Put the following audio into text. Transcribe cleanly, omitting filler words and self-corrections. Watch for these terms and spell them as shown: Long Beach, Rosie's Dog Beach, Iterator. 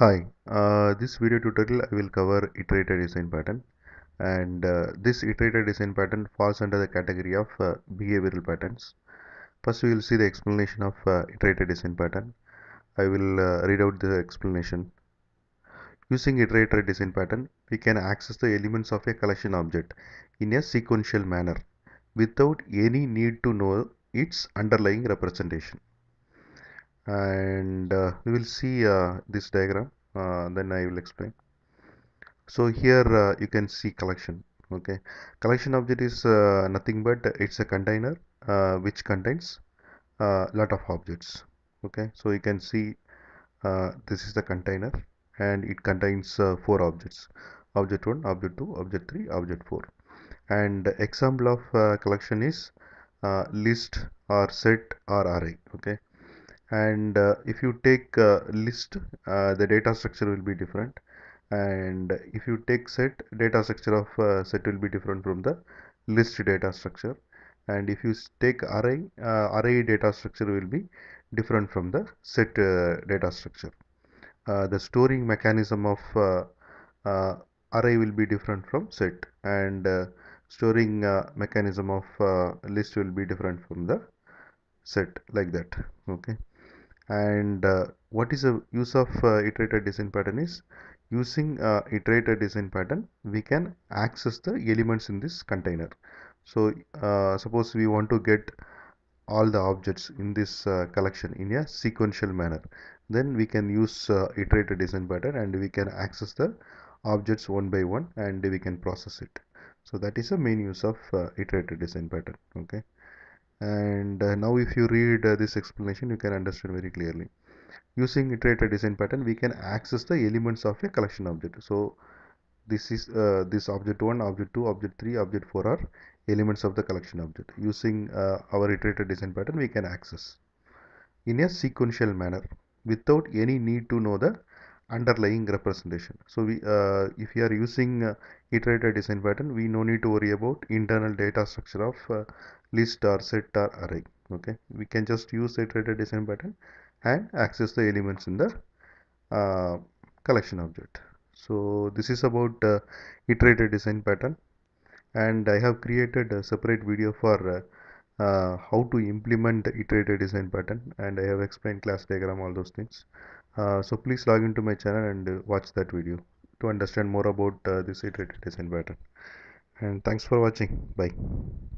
Hi, this video tutorial I will cover iterator design pattern, and this iterator design pattern falls under the category of behavioral patterns. First we will see the explanation of iterator design pattern. I will read out the explanation. Using iterator design pattern, we can access the elements of a collection object in a sequential manner without any need to know its underlying representation. And we will see this diagram, then I will explain. So here you can see collection. Okay, collection object is nothing but it's a container which contains a lot of objects. Okay, so you can see this is the container and it contains four objects: object 1, object 2, object 3, object 4. And example of collection is list or set or array. Okay. And if you take list, the data structure will be different, and if you take set, data structure of set will be different from the list data structure, and if you take array, array data structure will be different from the set data structure. The storing mechanism of array will be different from set, and storing mechanism of list will be different from the set, like that. Okay. And what is the use of iterator design pattern is, using iterator design pattern we can access the elements in this container. So suppose we want to get all the objects in this collection in a sequential manner, then we can use iterator design pattern and we can access the objects one by one and we can process it. So that is the main use of iterator design pattern. Okay. And now if you read this explanation, you can understand very clearly. Using iterator design pattern, we can access the elements of a collection object. So this is this object 1, object 2, object 3, object 4 are elements of the collection object. Using our iterator design pattern, we can access in a sequential manner without any need to know the underlying representation. So we if you are using iterator design pattern, we no need to worry about internal data structure of list or set or array. Okay, we can just use iterator design pattern and access the elements in the collection object. So this is about iterator design pattern, and I have created a separate video for how to implement the iterator design pattern, and I have explained class diagram, all those things. So please log into my channel and watch that video to understand more about this iterator design pattern. And thanks for watching. Bye.